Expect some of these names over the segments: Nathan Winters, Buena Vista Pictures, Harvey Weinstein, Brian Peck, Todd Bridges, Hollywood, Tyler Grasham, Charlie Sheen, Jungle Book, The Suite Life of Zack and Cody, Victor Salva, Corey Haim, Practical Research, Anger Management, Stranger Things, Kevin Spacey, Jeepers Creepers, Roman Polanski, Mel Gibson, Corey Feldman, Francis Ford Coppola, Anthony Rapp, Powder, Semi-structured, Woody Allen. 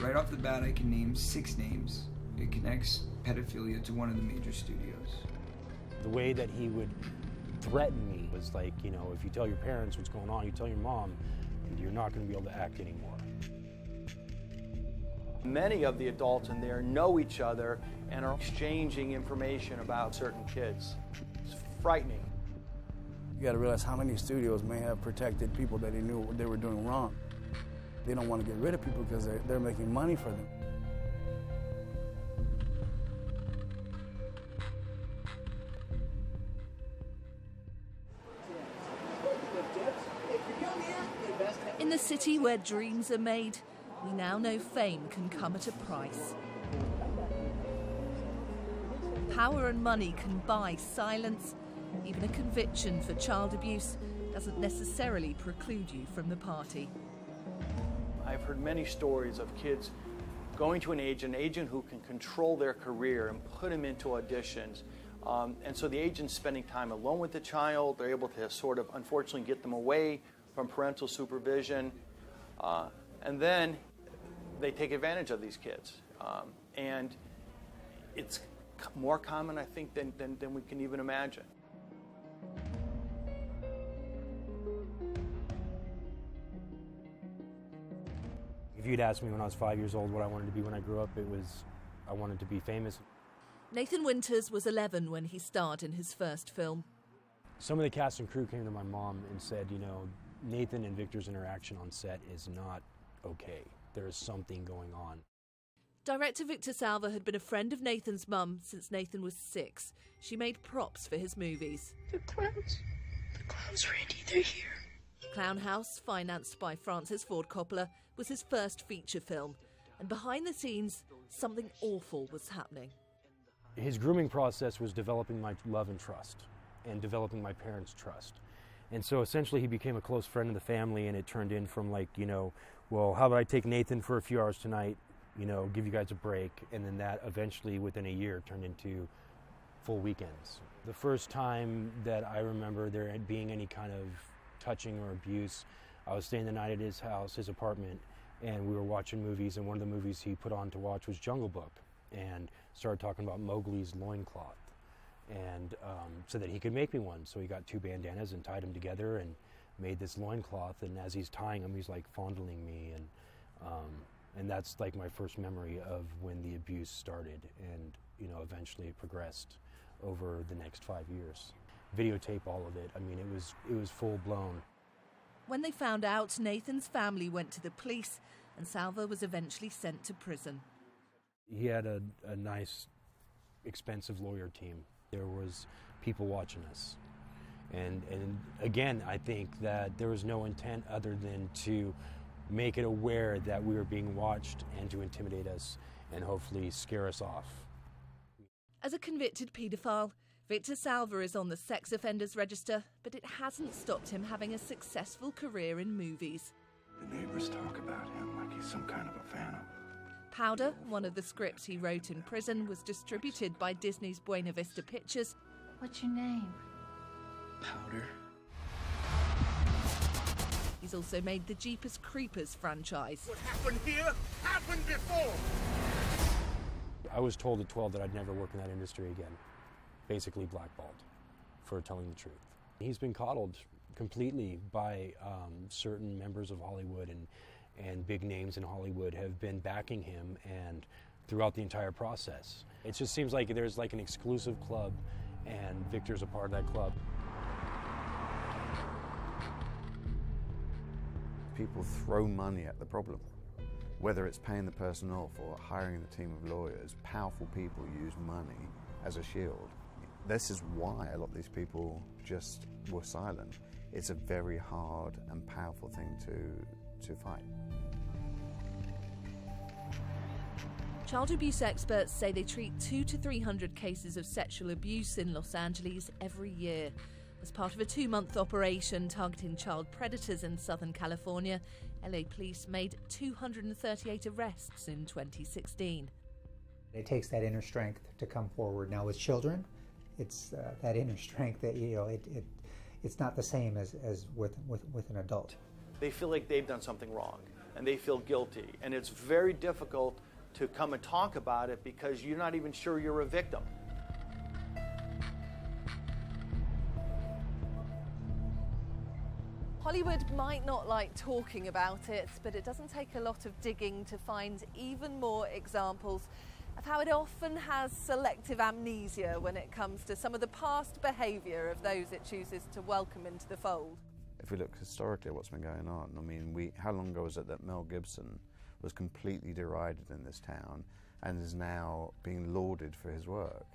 Right off the bat, I can name 6 names. It connects pedophilia to one of the major studios. The way that he would threaten me was like, you know, if you tell your parents what's going on, you tell your mom, you're not going to be able to act anymore. Many of the adults in there know each other and are exchanging information about certain kids. It's frightening. You got to realize how many studios may have protected people that they knew they were doing wrong. They don't want to get rid of people because they're making money for them. In the city where dreams are made, we now know fame can come at a price. Power and money can buy silence. Even a conviction for child abuse doesn't necessarily preclude you from the party. I've heard many stories of kids going to an agent who can control their career and put them into auditions. And so the agent's spending time alone with the child. They're able to sort of, unfortunately, get them away from parental supervision. And then they take advantage of these kids. And it's more common, I think, than we can even imagine. If you'd asked me when I was 5 years old what I wanted to be when I grew up, it was I wanted to be famous. Nathan Winters was 11 when he starred in his first film. Some of the cast and crew came to my mom and said, you know, Nathan and Victor's interaction on set is not okay. There is something going on. Director Victor Salva had been a friend of Nathan's mum since Nathan was 6. She made props for his movies. The clowns, Randy, they're here. Clown House, financed by Francis Ford Coppola, was his first feature film. And behind the scenes, something awful was happening. His grooming process was developing my love and trust, and developing my parents' trust. And so essentially he became a close friend of the family, and it turned in from like, you know, well, how about I take Nathan for a few hours tonight, you know, give you guys a break, and then that eventually within a year turned into full weekends. The first time that I remember there being any kind of touching or abuse, I was staying the night at his house, his apartment, and we were watching movies, and one of the movies he put on to watch was Jungle Book, and started talking about Mowgli's loincloth, and so that he could make me one. So he got 2 bandanas and tied them together and made this loincloth, and as he's tying them, he's like fondling me, and that's like my first memory of when the abuse started, and you know, eventually it progressed over the next 5 years. Videotape all of it. I mean, it was full blown. When they found out, Nathan's family went to the police, and Salva was eventually sent to prison. He had a nice, expensive lawyer team. There was people watching us. And again, I think that there was no intent other than to make it aware that we were being watched and to intimidate us and hopefully scare us off. As a convicted paedophile, Victor Salva is on the sex offenders register, but it hasn't stopped him having a successful career in movies. The neighbors talk about him like he's some kind of a phantom. Powder, one of the scripts he wrote in prison, was distributed by Disney's Buena Vista Pictures. What's your name? Powder. He's also made the Jeepers Creepers franchise. What happened here happened before. I was told at 12 that I'd never work in that industry again. Basically blackballed for telling the truth. He's been coddled completely by certain members of Hollywood, and big names in Hollywood have been backing him and throughout the entire process. It just seems like there's like an exclusive club, and Victor's a part of that club. People throw money at the problem, whether it's paying the person off or hiring the team of lawyers. Powerful people use money as a shield. This is why a lot of these people just were silent. It's a very hard and powerful thing to fight. Child abuse experts say they treat 200 to 300 cases of sexual abuse in Los Angeles every year. As part of a 2-month operation targeting child predators in Southern California, LA police made 238 arrests in 2016. It takes that inner strength to come forward. Now with children, it's that inner strength that, you know, it's not the same as with an adult. They feel like they've done something wrong. and they feel guilty. And it's very difficult to come and talk about it because you're not even sure you're a victim. Hollywood might not like talking about it, but it doesn't take a lot of digging to find even more examples of how it often has selective amnesia when it comes to some of the past behaviour of those it chooses to welcome into the fold. If we look historically at what's been going on, I mean, how long ago was it that Mel Gibson was completely derided in this town and is now being lauded for his work?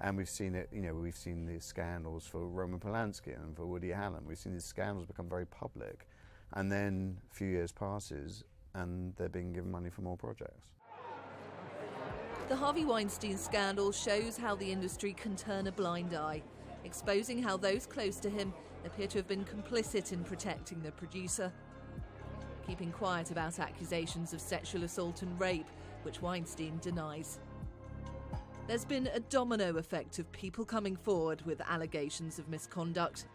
And we've seen it, you know, we've seen these scandals for Roman Polanski and for Woody Allen. We've seen these scandals become very public. And then a few years passes and they're being given money for more projects. The Harvey Weinstein scandal shows how the industry can turn a blind eye, exposing how those close to him appear to have been complicit in protecting the producer, keeping quiet about accusations of sexual assault and rape, which Weinstein denies. There's been a domino effect of people coming forward with allegations of misconduct.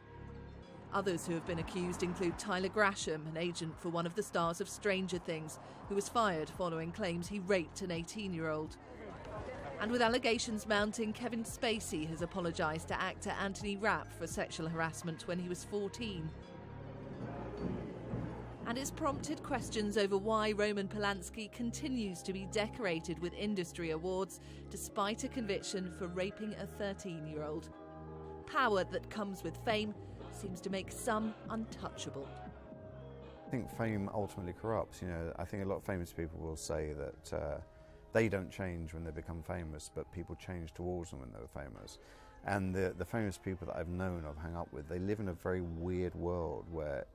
Others who have been accused include Tyler Grasham, an agent for one of the stars of Stranger Things, who was fired following claims he raped an 18-year-old. And with allegations mounting, Kevin Spacey has apologised to actor Anthony Rapp for sexual harassment when he was 14. And it's prompted questions over why Roman Polanski continues to be decorated with industry awards despite a conviction for raping a 13-year-old. Power that comes with fame seems to make some untouchable. I think fame ultimately corrupts. You know, I think a lot of famous people will say that they don't change when they become famous, but people change towards them when they were famous. And the famous people that I've known, I've hung up with, they live in a very weird world where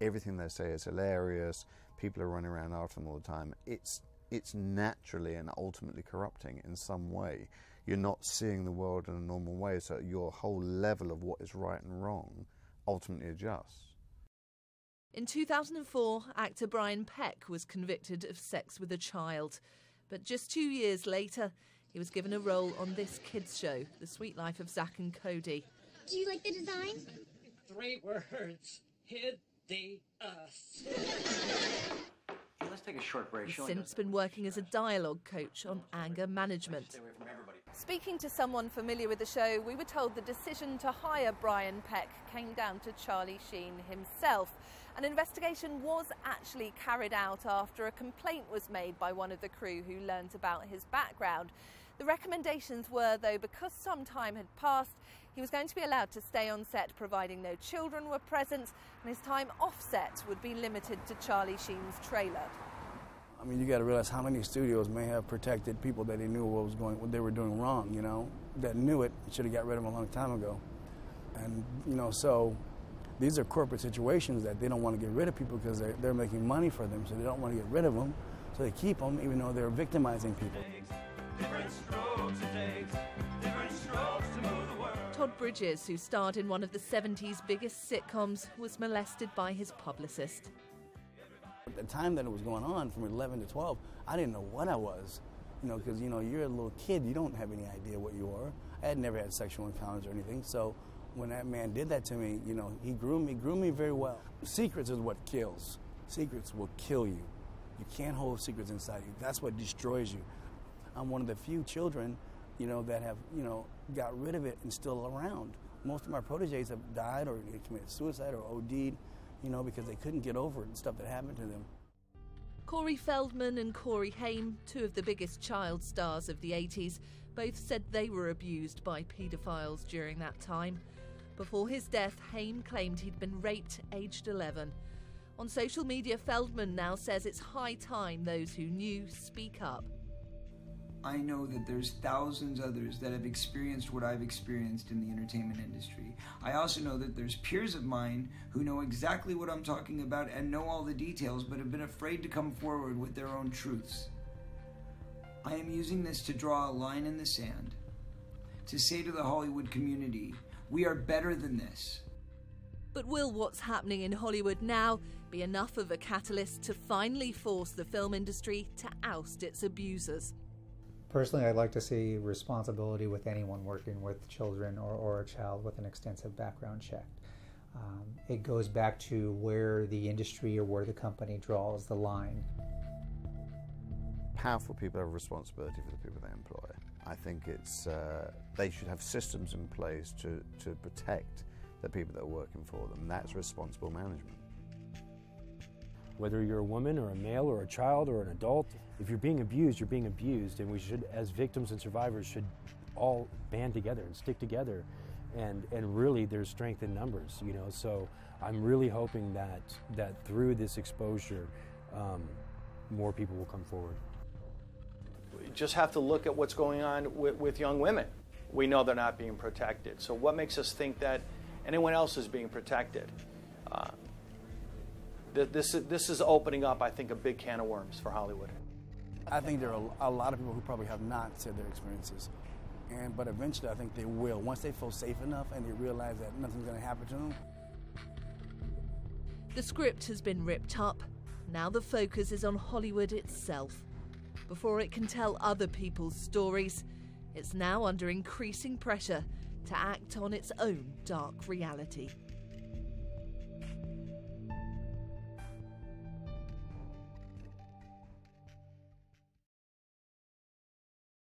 everything they say is hilarious, people are running around after them all the time. It's naturally and ultimately corrupting in some way. You're not seeing the world in a normal way, so your whole level of what is right and wrong ultimately adjusts. In 2004, actor Brian Peck was convicted of sex with a child. But just 2 years later, he was given a role on this kids' show, The Suite Life of Zack and Cody. Do you like the design? 3 words. Hit the us. Let's take a short break. He's since been working as a dialogue coach on Anger Management. Speaking to someone familiar with the show, we were told the decision to hire Brian Peck came down to Charlie Sheen himself. An investigation was actually carried out after a complaint was made by one of the crew who learnt about his background. The recommendations were, though, because some time had passed, he was going to be allowed to stay on set providing no children were present, and his time off set would be limited to Charlie Sheen's trailer. I mean, you got to realize how many studios may have protected people that they knew what they were doing wrong, you know, that knew it, should have got rid of them a long time ago. And, you know, so these are corporate situations that they don't want to get rid of people because they're making money for them, so they don't want to get rid of them, so they keep them even though they're victimizing people. Todd Bridges, who starred in one of the 70s biggest sitcoms, was molested by his publicist. At the time that it was going on, from 11 to 12, I didn't know what I was, you know, because, you know, you're a little kid, you don't have any idea what you are. I had never had sexual encounters or anything, so when that man did that to me, you know, he grew me very well. Secrets is what kills. Secrets will kill you. You can't hold secrets inside you. That's what destroys you. I'm one of the few children, you know, that have, you know, got rid of it and still around. Most of my proteges have died or committed suicide or OD'd, you know, because they couldn't get over it and stuff that happened to them. Corey Feldman and Corey Haim, two of the biggest child stars of the 80s, both said they were abused by paedophiles during that time. Before his death, Haim claimed he'd been raped aged 11. On social media, Feldman now says it's high time those who knew speak up. I know that there's thousands others that have experienced what I've experienced in the entertainment industry. I also know that there's peers of mine who know exactly what I'm talking about and know all the details, but have been afraid to come forward with their own truths. I am using this to draw a line in the sand, to say to the Hollywood community, we are better than this. But will what's happening in Hollywood now be enough of a catalyst to finally force the film industry to oust its abusers? Personally, I'd like to see responsibility with anyone working with children or a child with an extensive background check. It goes back to where the industry or where the company draws the line. Powerful people have a responsibility for the people they employ. I think it's they should have systems in place to protect the people that are working for them. That's responsible management. Whether you're a woman or a male or a child or an adult, if you're being abused, and we should, as victims and survivors, should all band together and stick together. And really, there's strength in numbers, you know. So I'm really hoping that through this exposure, more people will come forward. We just have to look at what's going on with young women. We know they're not being protected. So what makes us think that anyone else is being protected? This is opening up, I think, a big can of worms for Hollywood. I think there are a lot of people who probably have not said their experiences. But eventually I think they will, once they feel safe enough and they realize that nothing's going to happen to them. The script has been ripped up. Now the focus is on Hollywood itself. Before it can tell other people's stories, it's now under increasing pressure to act on its own dark reality.